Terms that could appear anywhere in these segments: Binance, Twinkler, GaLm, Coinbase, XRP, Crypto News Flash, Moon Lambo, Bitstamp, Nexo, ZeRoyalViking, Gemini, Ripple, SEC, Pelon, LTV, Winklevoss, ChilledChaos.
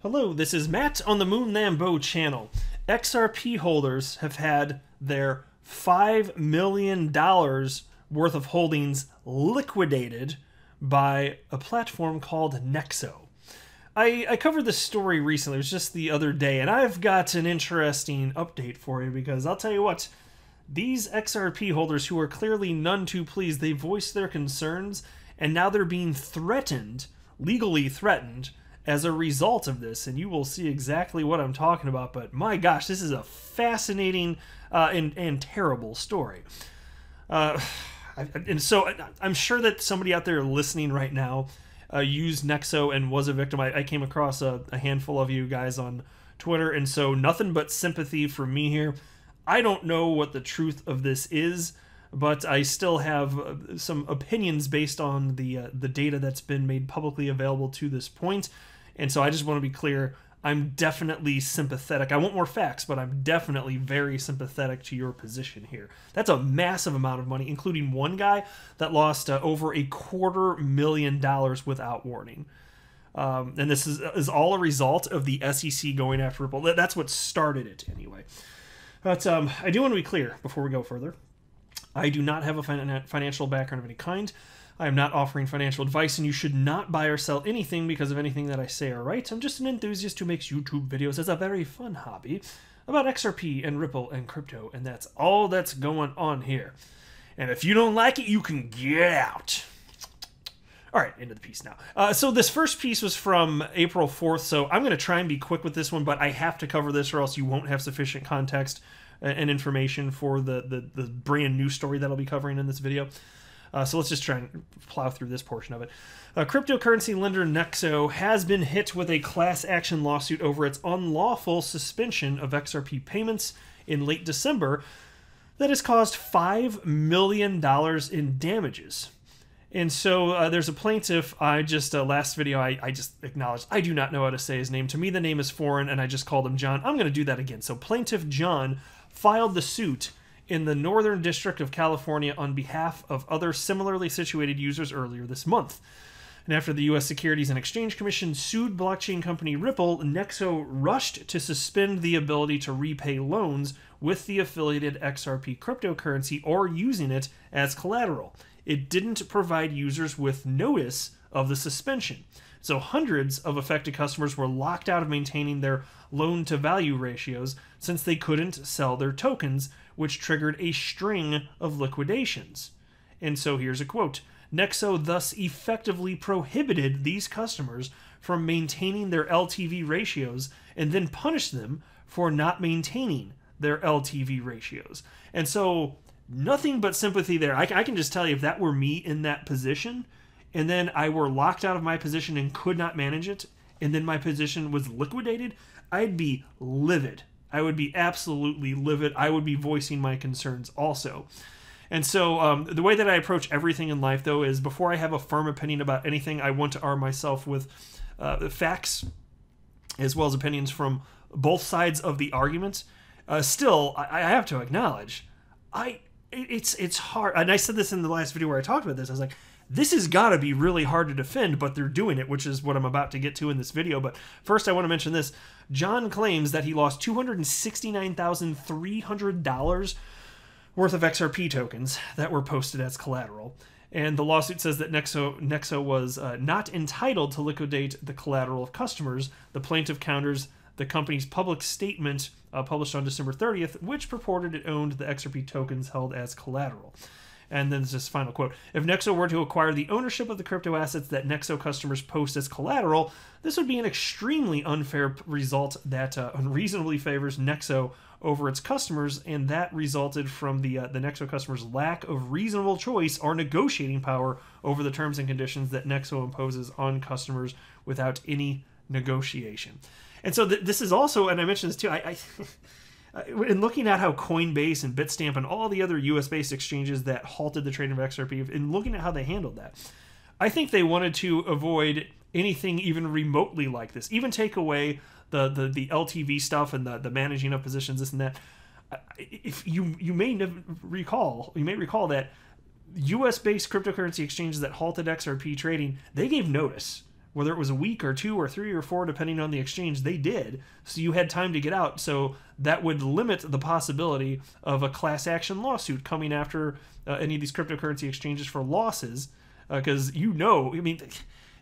Hello, this is Matt on the Moon Lambo channel. XRP holders have had their $5 million worth of holdings liquidated by a platform called Nexo. I covered this story recently, it was just the other day, and I've got an interesting update for you because I'll tell you what, these XRP holders who are clearly none too pleased, they voiced their concerns and now they're being threatened, legally threatened, as a result of this, and you will see exactly what I'm talking about. But my gosh, this is a fascinating and terrible story. So I'm sure that somebody out there listening right now used Nexo and was a victim. I came across a handful of you guys on Twitter, and so nothing but sympathy for me here. I don't know what the truth of this is, but I still have some opinions based on the data that's been made publicly available to this point. And so I just want to be clear, I'm definitely sympathetic. I want more facts, but I'm definitely very sympathetic to your position here. That's a massive amount of money, including one guy that lost over $250,000 without warning. And this is all a result of the SEC going after Ripple. That's what started it anyway. But I do want to be clear before we go further. I do not have a financial background of any kind. I am not offering financial advice, and you should not buy or sell anything because of anything that I say or write. I'm just an enthusiast who makes YouTube videos as a very fun hobby about XRP and Ripple and crypto, and that's all that's going on here. And if you don't like it, you can get out. All right, into the piece now. So this first piece was from April 4th, so I'm going to try and be quick with this one, but I have to cover this or else you won't have sufficient context and information for the brand new story that I'll be covering in this video. So let's just try and plow through this portion of it. Cryptocurrency lender Nexo has been hit with a class action lawsuit over its unlawful suspension of XRP payments in late December that has caused $5 million in damages. And so there's a plaintiff. Last video, I just acknowledged I do not know how to say his name. To me, the name is foreign, and I just called him John. I'm going to do that again. So plaintiff John filed the suit in the Northern District of California on behalf of other similarly situated users earlier this month. And after the U.S. Securities and Exchange Commission sued blockchain company Ripple, Nexo rushed to suspend the ability to repay loans with the affiliated XRP cryptocurrency or using it as collateral. It didn't provide users with notice of the suspension. So hundreds of affected customers were locked out of maintaining their loan-to-value ratios since they couldn't sell their tokens, which triggered a string of liquidations. And so here's a quote. Nexo thus effectively prohibited these customers from maintaining their LTV ratios and then punished them for not maintaining their LTV ratios. And so nothing but sympathy there. I can just tell you if that were me in that position, and then I were locked out of my position and could not manage it, and then my position was liquidated, I'd be livid. I would be absolutely livid. I would be voicing my concerns also. And so the way that I approach everything in life, though, is before I have a firm opinion about anything, I want to arm myself with facts as well as opinions from both sides of the argument. Still, I have to acknowledge, it's hard. And I said this in the last video where I talked about this. I was like, this has got to be really hard to defend, but they're doing it, which is what I'm about to get to in this video. But first, I want to mention this. John claims that he lost $269,300 worth of XRP tokens that were posted as collateral. And the lawsuit says that Nexo was not entitled to liquidate the collateral of customers. The plaintiff counters the company's public statement published on December 30th, which purported it owned the XRP tokens held as collateral. And then there's this final quote. If Nexo were to acquire the ownership of the crypto assets that Nexo customers post as collateral, this would be an extremely unfair result that unreasonably favors Nexo over its customers, and that resulted from the Nexo customers' lack of reasonable choice or negotiating power over the terms and conditions that Nexo imposes on customers without any negotiation. And so this is also, and I mentioned this too, in looking at how Coinbase and Bitstamp and all the other US-based exchanges that halted the trading of XRP, and looking at how they handled that, I think they wanted to avoid anything even remotely like this. Even take away the LTV stuff and the managing of positions, this and that. If you may recall, that US-based cryptocurrency exchanges that halted XRP trading, they gave notice whether it was a week or 2 or 3 or 4, depending on the exchange, they did. So you had time to get out. So that would limit the possibility of a class action lawsuit coming after any of these cryptocurrency exchanges for losses. Because I mean,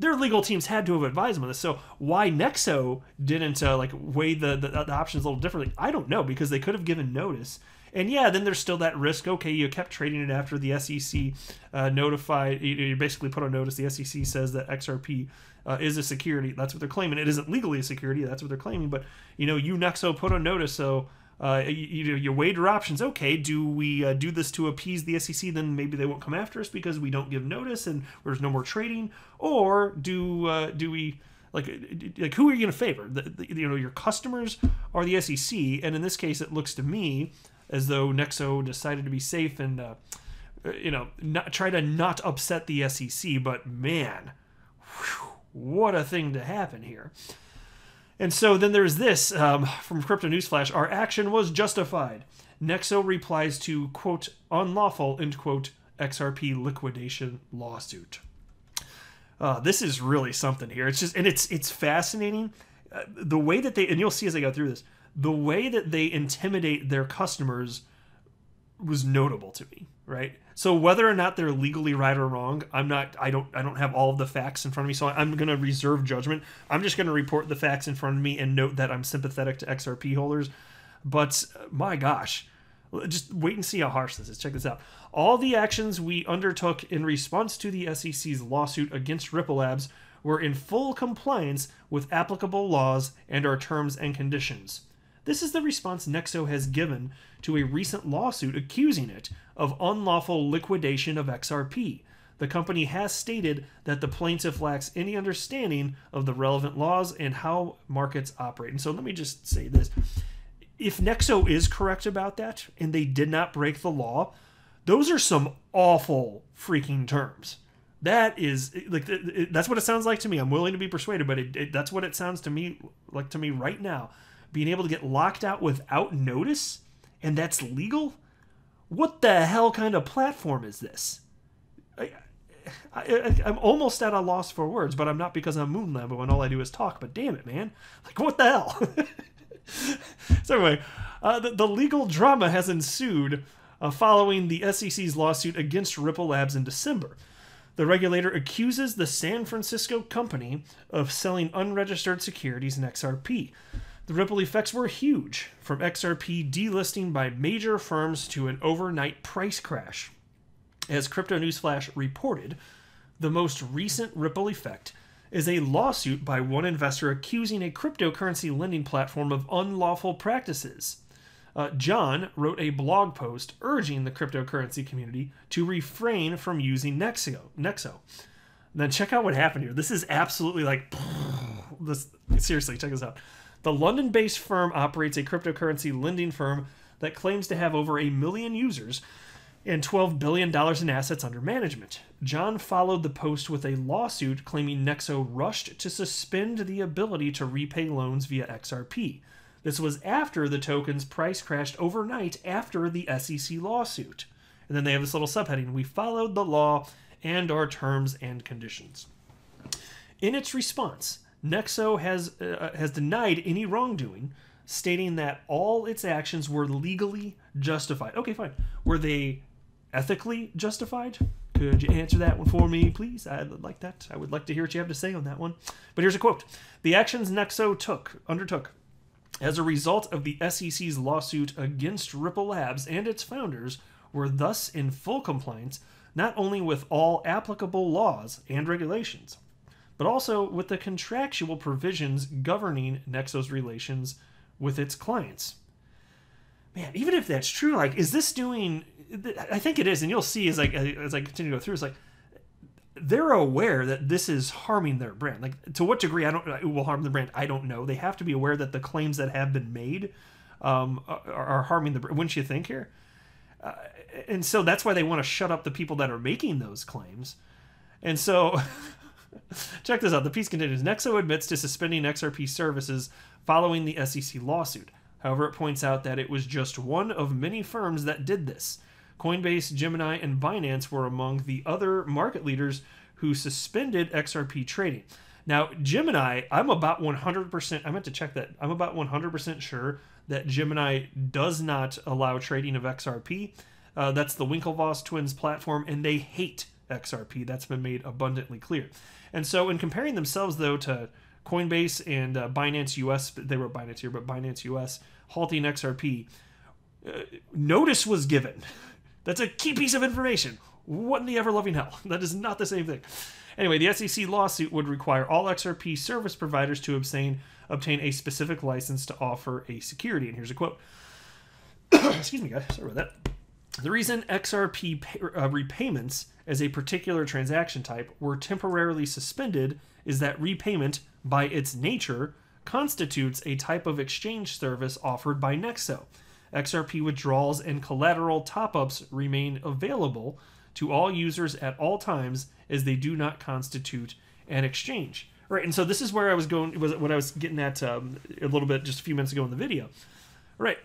their legal teams had to have advised them on this. So why Nexo didn't like weigh the options a little differently, I don't know, because they could have given notice. And yeah, then there's still that risk. Okay, you kept trading it after the SEC notified. You basically put on notice. The SEC says that XRP is a security. That's what they're claiming. It isn't legally a security. That's what they're claiming. But you Nexo put on notice. So you weighed your options. Okay, do we do this to appease the SEC? Then maybe they won't come after us because we don't give notice and there's no more trading. Or do we? Like who are you going to favor? Your customers are the SEC, and in this case, it looks to me as though Nexo decided to be safe and try to not upset the SEC. But man, whew, what a thing to happen here. And so then there's this from Crypto News Flash: our action was justified. Nexo replies to quote unlawful end quote XRP liquidation lawsuit. This is really something here. It's just, and it's fascinating the way that they, and you'll see as I go through this, the way that they intimidate their customers was notable to me, right? So whether or not they're legally right or wrong, I don't have all of the facts in front of me, so I'm going to reserve judgment. I'm just going to report the facts in front of me and note that I'm sympathetic to XRP holders. But my gosh, just wait and see how harsh this is. Check this out. All the actions we undertook in response to the SEC's lawsuit against Ripple Labs were in full compliance with applicable laws and our terms and conditions. This is the response Nexo has given to a recent lawsuit accusing it of unlawful liquidation of XRP. The company has stated that the plaintiff lacks any understanding of the relevant laws and how markets operate. And so let me just say this. If Nexo is correct about that and they did not break the law, those are some awful freaking terms. That is like, that's what it sounds like to me. I'm willing to be persuaded, but that's what it sounds to me like right now. Being able to get locked out without notice, and that's legal? What the hell kind of platform is this? I'm almost at a loss for words, but I'm not, because I'm Moon Lambo and all I do is talk, but damn it, man. Like, what the hell? So anyway, the legal drama has ensued following the SEC's lawsuit against Ripple Labs in December. The regulator accuses the San Francisco company of selling unregistered securities in XRP. The ripple effects were huge, from XRP delisting by major firms to an overnight price crash. As Crypto News Flash reported, the most recent ripple effect is a lawsuit by one investor accusing a cryptocurrency lending platform of unlawful practices. John wrote a blog post urging the cryptocurrency community to refrain from using Nexo. Then check out what happened here. This is absolutely like... this, seriously, check this out. The London-based firm operates a cryptocurrency lending firm that claims to have over 1 million users and $12 billion in assets under management. John followed the post with a lawsuit claiming Nexo rushed to suspend the ability to repay loans via XRP. This was after the token's price crashed overnight after the SEC lawsuit. And then they have this little subheading, "We followed the law and our terms and conditions." In its response, Nexo has denied any wrongdoing, stating that all its actions were legally justified. Okay, fine. Were they ethically justified? Could you answer that one for me, please? I'd like that. I would like to hear what you have to say on that one. But here's a quote. The actions Nexo undertook as a result of the SEC's lawsuit against Ripple Labs and its founders were thus in full compliance not only with all applicable laws and regulations, but also with the contractual provisions governing Nexo's relations with its clients. Man, even if that's true, like, is this doing... I think it is, and you'll see as I continue to go through, it's like, they're aware that this is harming their brand. Like, to what degree it will harm the brand, I don't know. They have to be aware that the claims that have been made are harming the brand. Wouldn't you think here? And so that's why they want to shut up the people that are making those claims. And so... Check this out. The piece continues. Nexo admits to suspending XRP services following the SEC lawsuit. However, it points out that it was just one of many firms that did this. Coinbase, Gemini, and Binance were among the other market leaders who suspended XRP trading. Now, Gemini, I'm about 100%, I meant to check that. I'm about 100% sure that Gemini does not allow trading of XRP. That's the Winklevoss twins platform, and they hate XRP. That's been made abundantly clear. And so in comparing themselves, though, to Coinbase and Binance US, they wrote Binance here, but Binance US, halting XRP, notice was given. That's a key piece of information. What in the ever-loving hell? That is not the same thing. Anyway, the SEC lawsuit would require all XRP service providers to obtain a specific license to offer a security. And here's a quote. Excuse me, guys. Sorry about that. The reason XRP repayments as a particular transaction type were temporarily suspended is that repayment, by its nature, constitutes a type of exchange service offered by Nexo. XRP withdrawals and collateral top-ups remain available to all users at all times, as they do not constitute an exchange. Right, and so this is where I was going, was what I was getting at a little bit just a few minutes ago in the video. Right.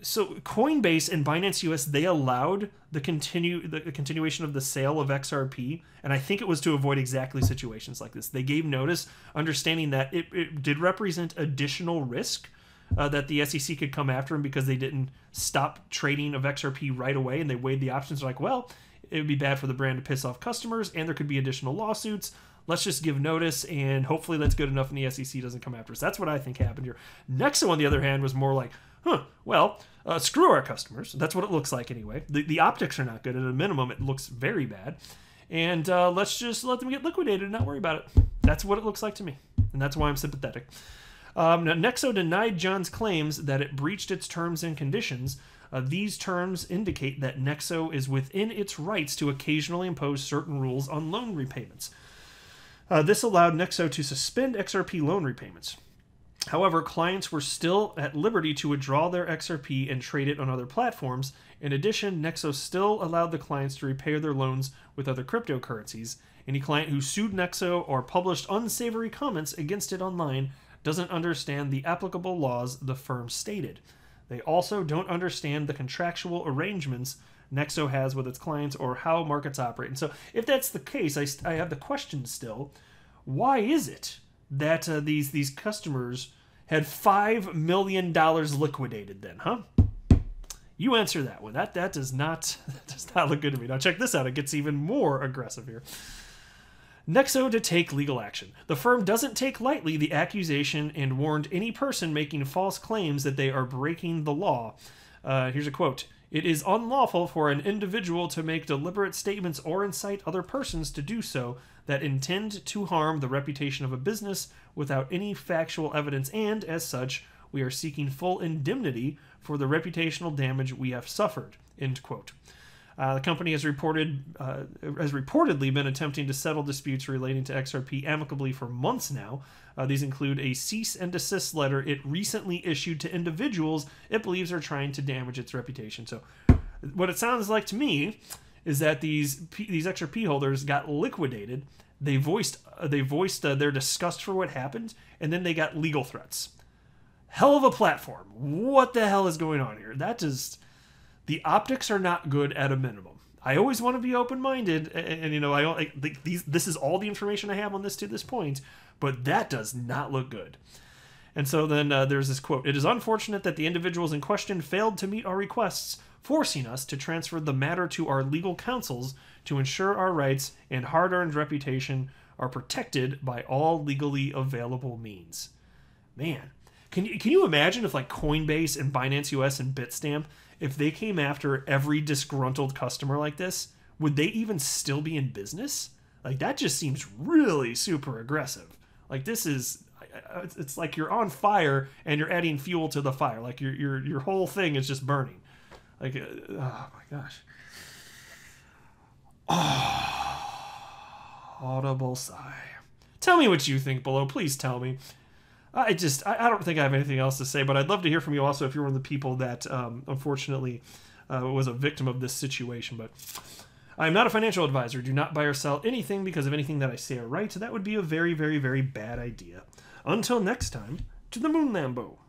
So Coinbase and Binance US, they allowed the continuation of the sale of XRP, and I think it was to avoid exactly situations like this. They gave notice, understanding that it did represent additional risk that the SEC could come after them because they didn't stop trading of XRP right away, and they weighed the options. They're like, well, it would be bad for the brand to piss off customers, and there could be additional lawsuits. Let's just give notice, and hopefully that's good enough, and the SEC doesn't come after us. That's what I think happened here. Nexo, on the other hand, was more like, huh, well, screw our customers. That's what it looks like anyway. The optics are not good. At a minimum, it looks very bad. And let's just let them get liquidated and not worry about it. That's what it looks like to me, and that's why I'm sympathetic. Now, Nexo denied John's claims that it breached its terms and conditions. These terms indicate that Nexo is within its rights to occasionally impose certain rules on loan repayments. This allowed Nexo to suspend XRP loan repayments. However, clients were still at liberty to withdraw their XRP and trade it on other platforms. In addition, Nexo still allowed the clients to repay their loans with other cryptocurrencies. Any client who sued Nexo or published unsavory comments against it online doesn't understand the applicable laws, the firm stated. They also don't understand the contractual arrangements Nexo has with its clients or how markets operate. And so if that's the case, I have the question still, why is it that these customers had $5 million liquidated then, huh? You answer that one. That does not look good to me. Now check this out. It gets even more aggressive here. Nexo to take legal action. The firm doesn't take lightly the accusation and warned any person making false claims that they are breaking the law. Here's a quote. It is unlawful for an individual to make deliberate statements or incite other persons to do so that intend to harm the reputation of a business without any factual evidence, and as such, we are seeking full indemnity for the reputational damage we have suffered. End quote. The company has reportedly been attempting to settle disputes relating to XRP amicably for months now. These include a cease and desist letter it recently issued to individuals it believes are trying to damage its reputation. So what it sounds like to me is that these XRP holders got liquidated. They voiced their disgust for what happened, and then they got legal threats. Hell of a platform. What the hell is going on here? That just... The optics are not good at a minimum. I always want to be open-minded, and you know, this is all the information I have on this to this point, but that does not look good. And so then there's this quote, "It is unfortunate that the individuals in question failed to meet our requests, forcing us to transfer the matter to our legal counsels to ensure our rights and hard-earned reputation are protected by all legally available means." Man, can you imagine if like Coinbase and Binance US and Bitstamp, if they came after every disgruntled customer like this, would they even still be in business? Like, that just seems really super aggressive. Like, this is, it's like you're on fire and you're adding fuel to the fire. Like, your whole thing is just burning. Like, oh my gosh. Oh, audible sigh. Tell me what you think below. Please tell me. I don't think I have anything else to say, but I'd love to hear from you also if you're one of the people that, unfortunately, was a victim of this situation. But I'm not a financial advisor. Do not buy or sell anything because of anything that I say or write. That would be a very, very, very bad idea. Until next time, to the Moon Lambo.